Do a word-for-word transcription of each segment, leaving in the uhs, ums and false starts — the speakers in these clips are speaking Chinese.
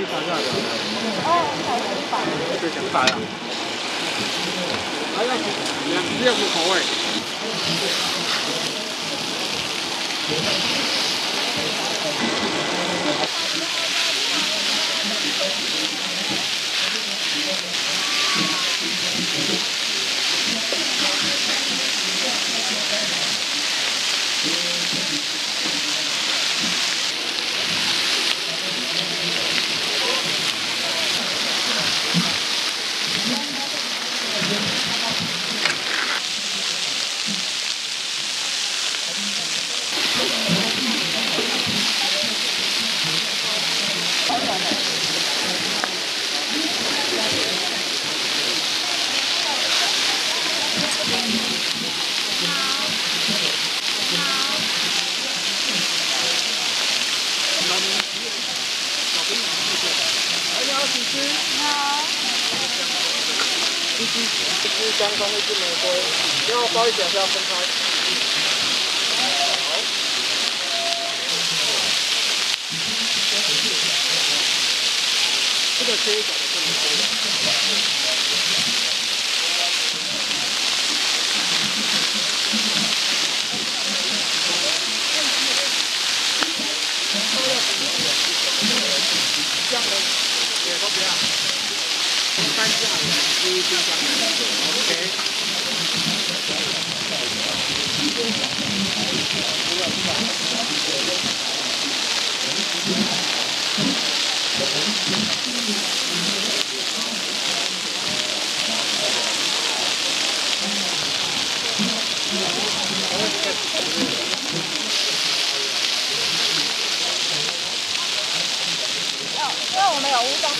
你打架的？哎，好想打。这想打呀？还要两两个口味。香葱、一支玫瑰，然后包一起来是要分开。好。这个切一角的玫瑰。香的也都不要。 三只好了，第一只香的 ，OK。因为我们有乌冬。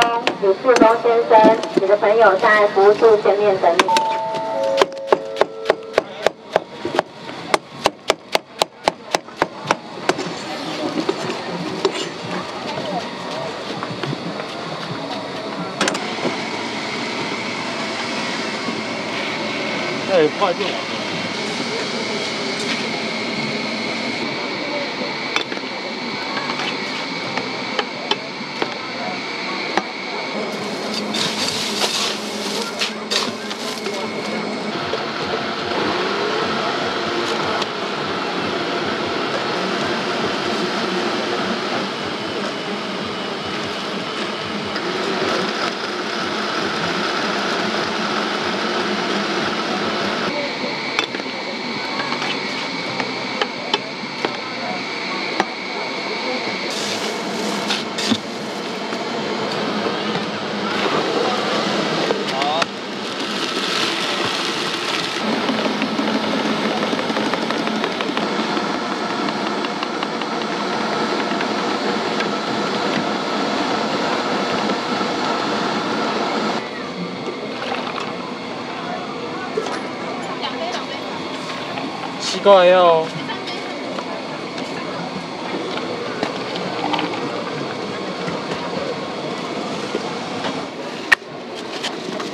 生、李世峰先生，你的朋友在服务处前面等你。 哎，快进来！奇怪哦。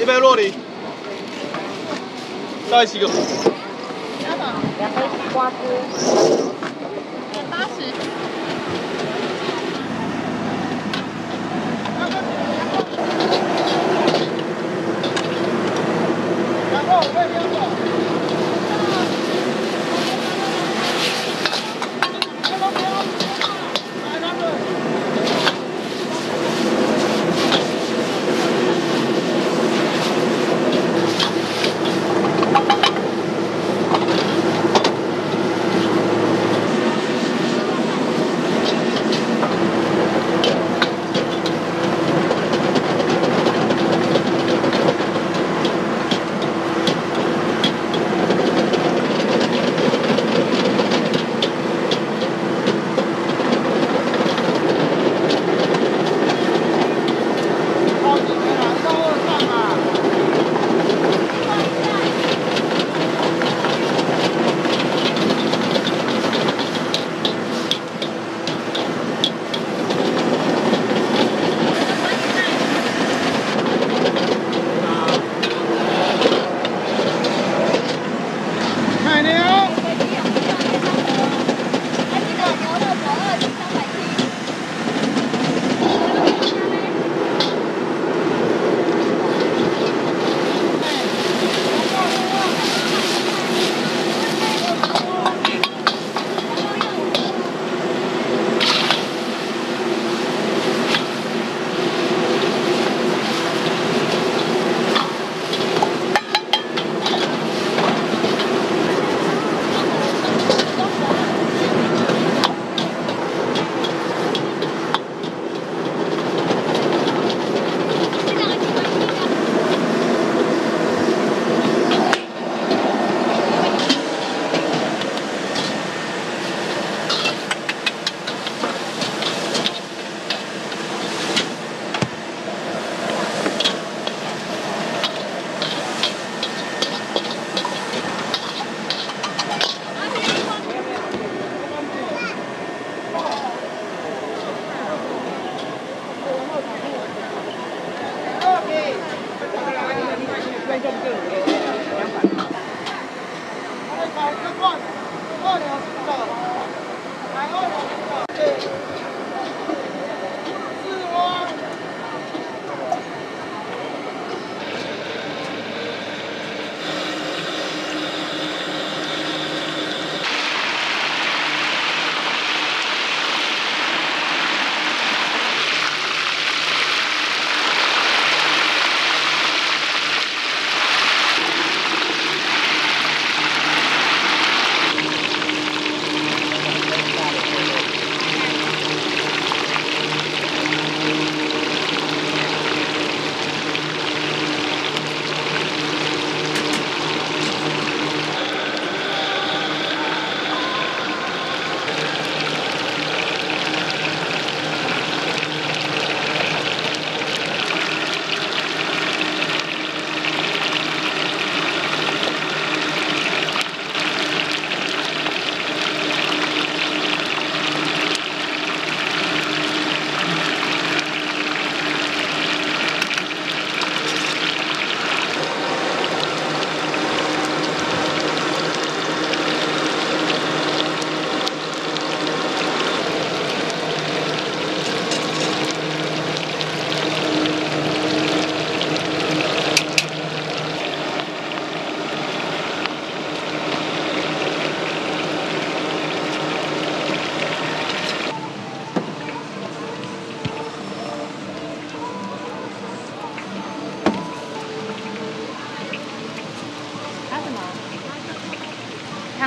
一杯洛梨，再七个。两杯西瓜汁。两八十。然后我这边走。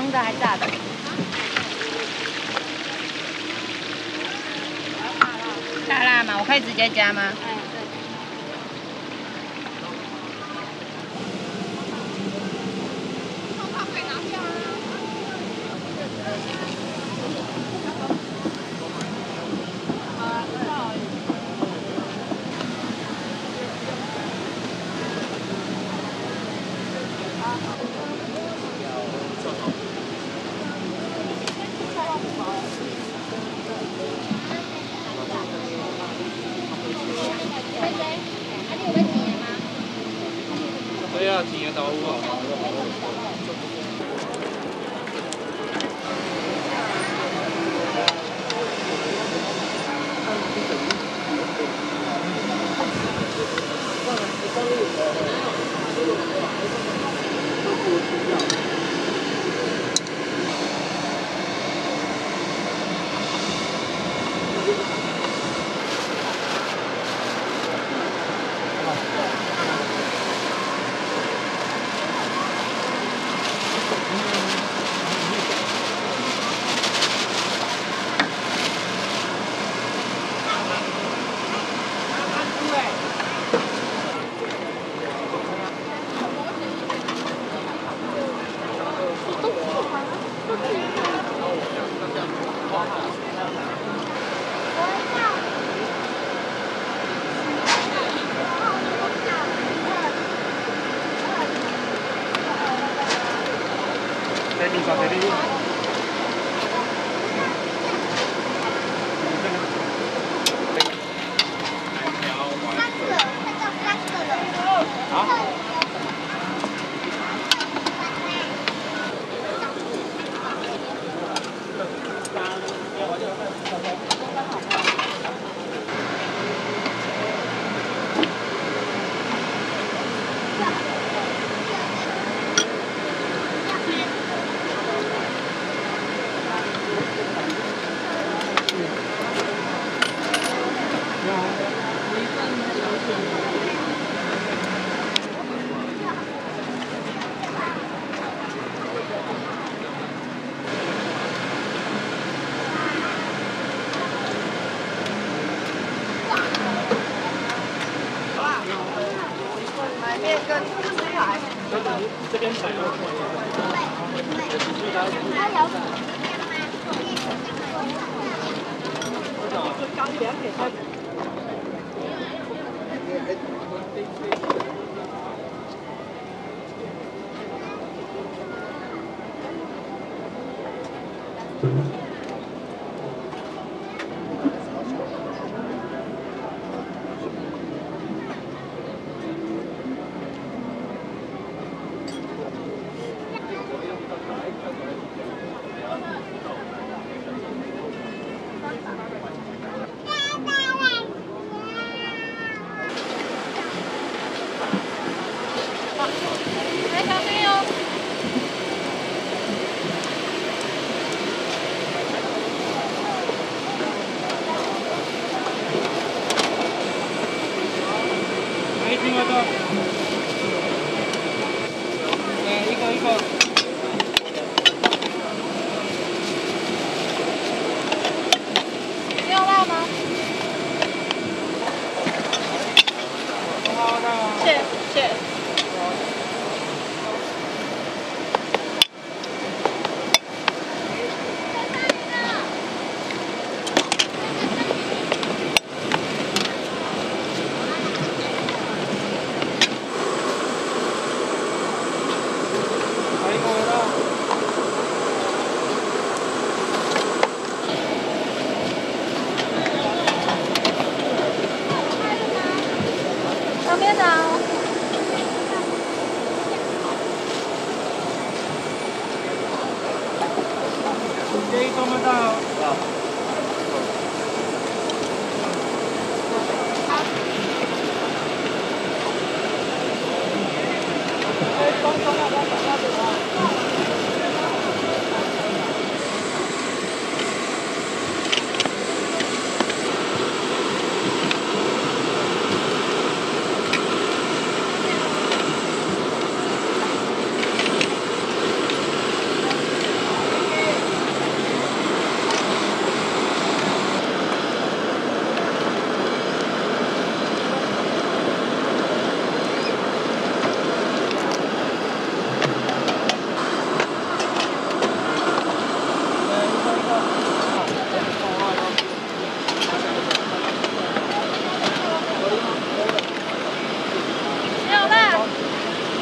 汤的还是炸的？大辣嘛，我可以直接加吗？嗯，对。汤可以拿下啊。啊，知道。对呀，甜的豆腐。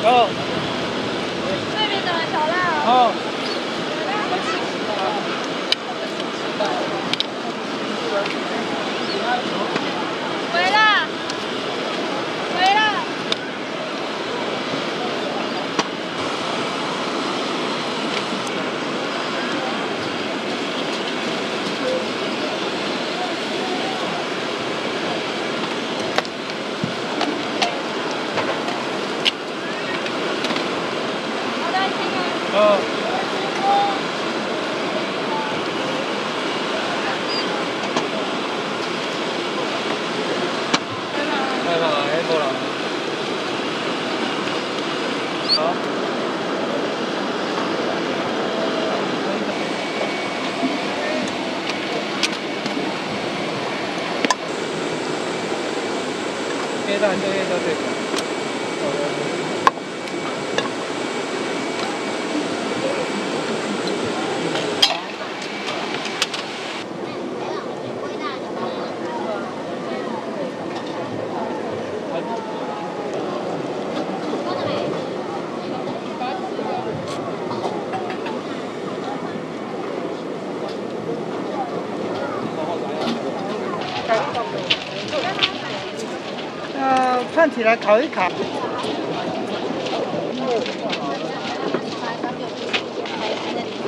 哦。妹妹怎么调辣哦？哦。 那你就应该这个。 看起来烤一烤。一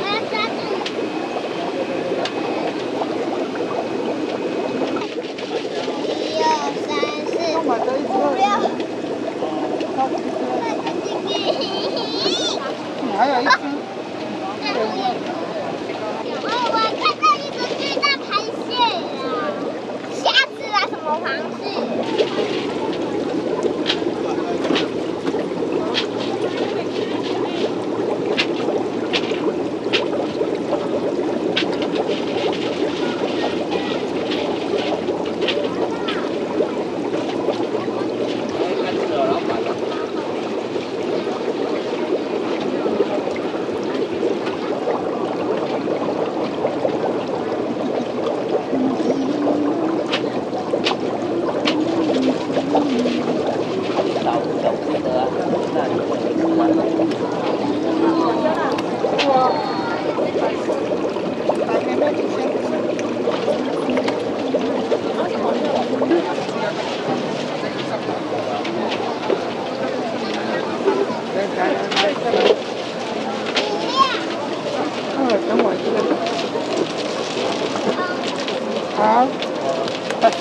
二三四五六。还有一只。哦，我看到一个巨大螃蟹啊，虾子啊，什么螃蟹？ 好，谢谢。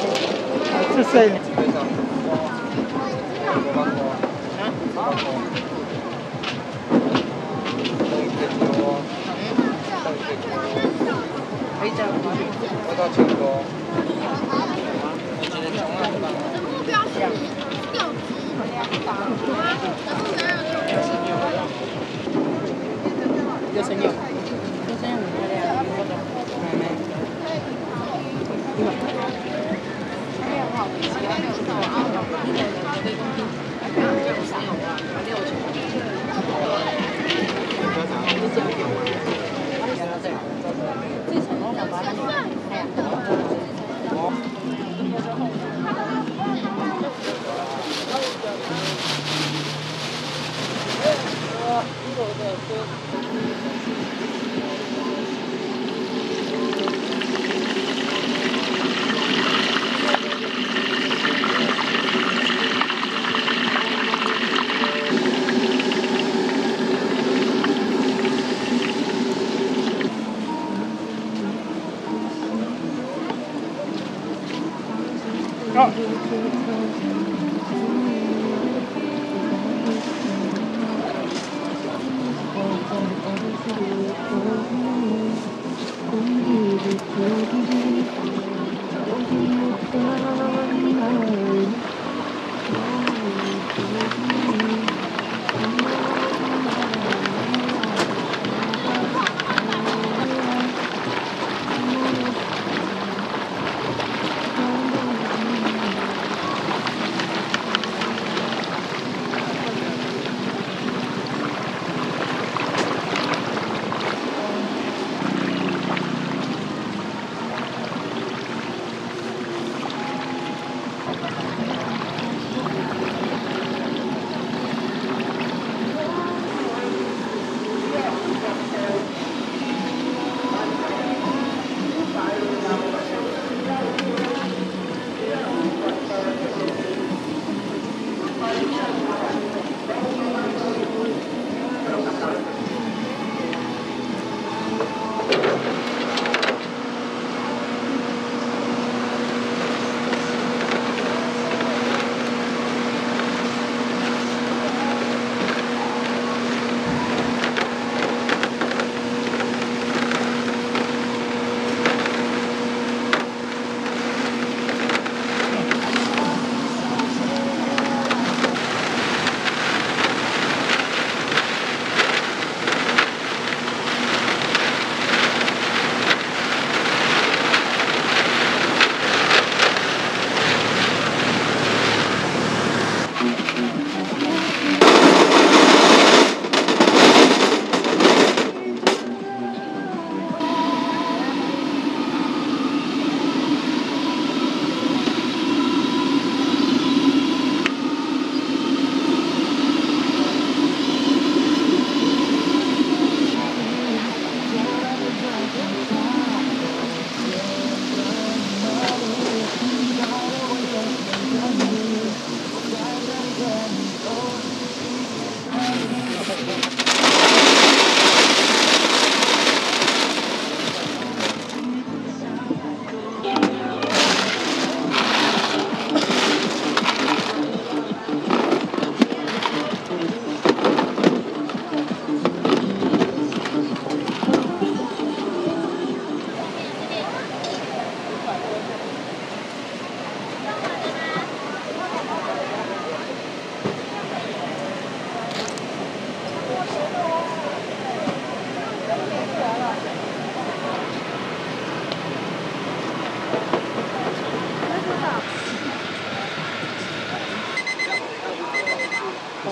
六十六，六十六。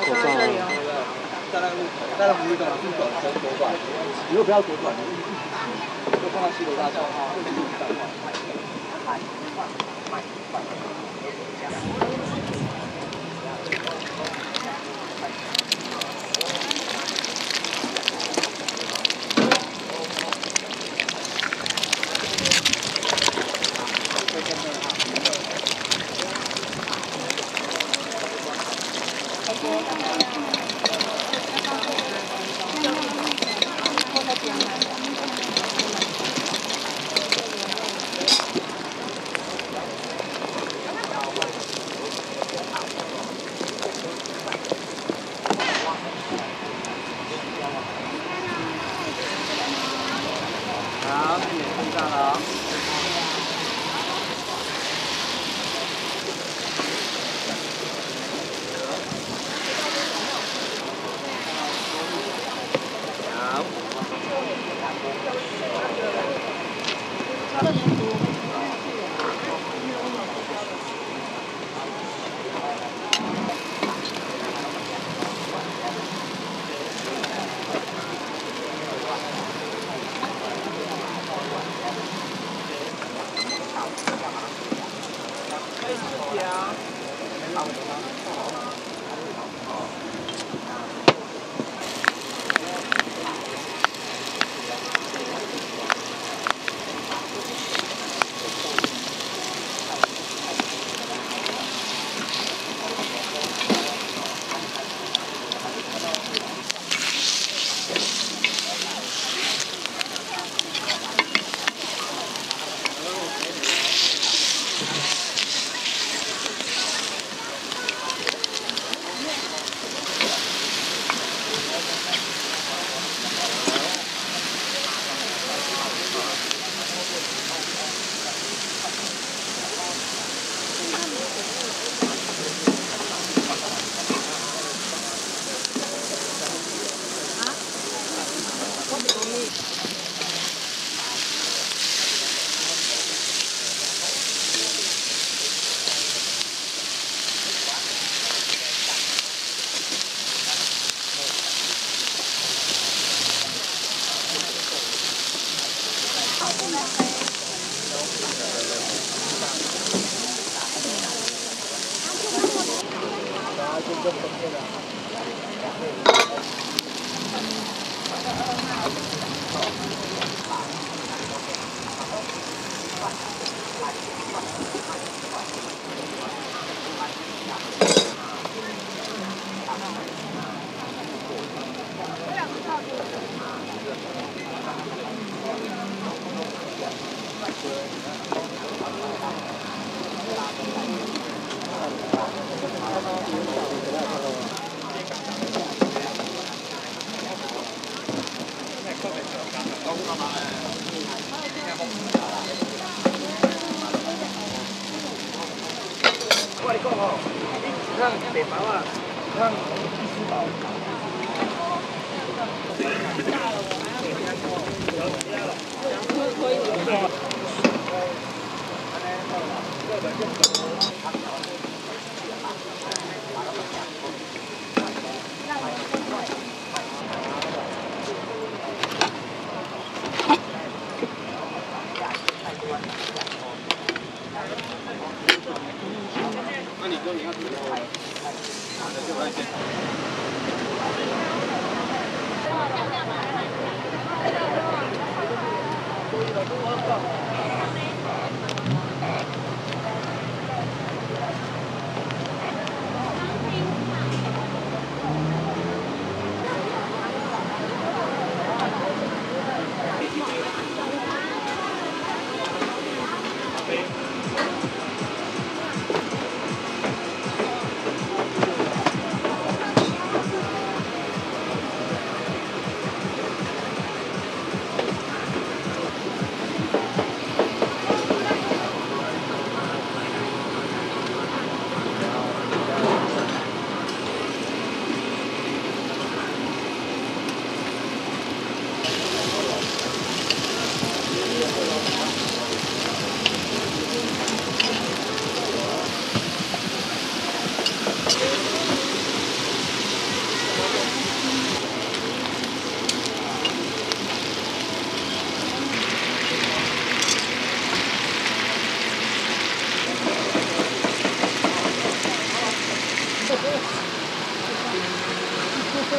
口罩啊。当然，当然不是短，是短长多短。你又不要多短，就放到西北大桥啊，就西北大桥。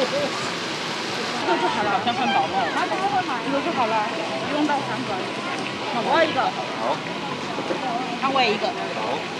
一个就好了，像汉堡嘛。啊，这个会买一个就好了，不用到三个。我一个。好。汤唯一个。好。